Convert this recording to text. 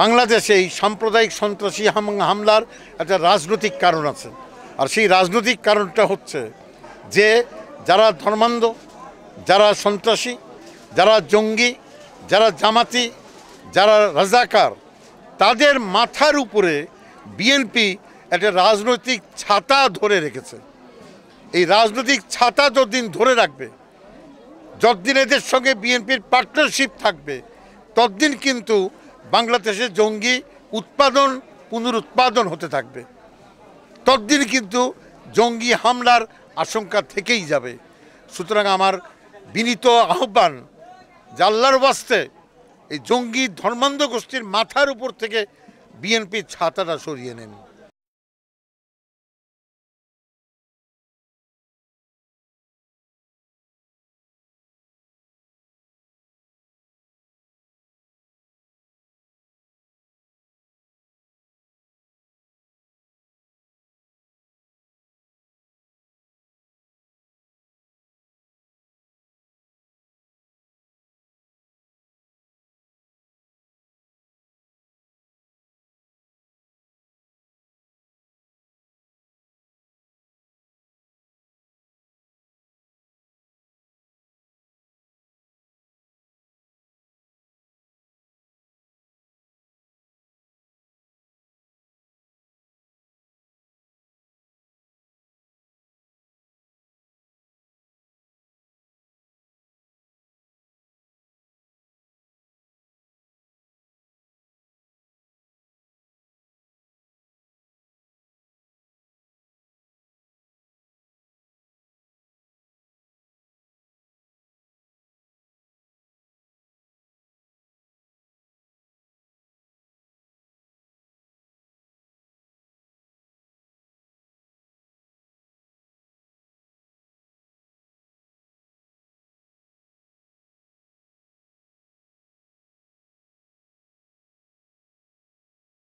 বাংলাদেশে এই সাম্প্রদায়িক সন্ত্রাসী হামলার একটা রাজনৈতিক কারণ আছে, আর সেই রাজনৈতিক কারণটা হচ্ছে যে যারা ধর্মান্ধ, যারা সন্ত্রাসী, যারা জঙ্গি, যারা জামাতি, যারা রাজাকার, তাদের মাথার উপরে বিএনপি একটা রাজনৈতিক ছাতা ধরে রেখেছে। এই রাজনৈতিক ছাতা যতদিন ধরে রাখবে, যতদিন এদের সঙ্গে বিএনপির পার্টনারশিপ থাকবে, ততদিন কিন্তু বাংলাদেশে জঙ্গি উৎপাদন পুনরুৎপাদন হতে থাকবে, ততদিন কিন্তু জঙ্গি হামলার আশঙ্কা থেকেই যাবে। সুতরাং আমার বিনীত আহ্বান, জাল্লার বাস্তে এই জঙ্গি ধর্মান্ধ গোষ্ঠীর মাথার উপর থেকে বিএনপির ছাতাটা সরিয়ে নেন।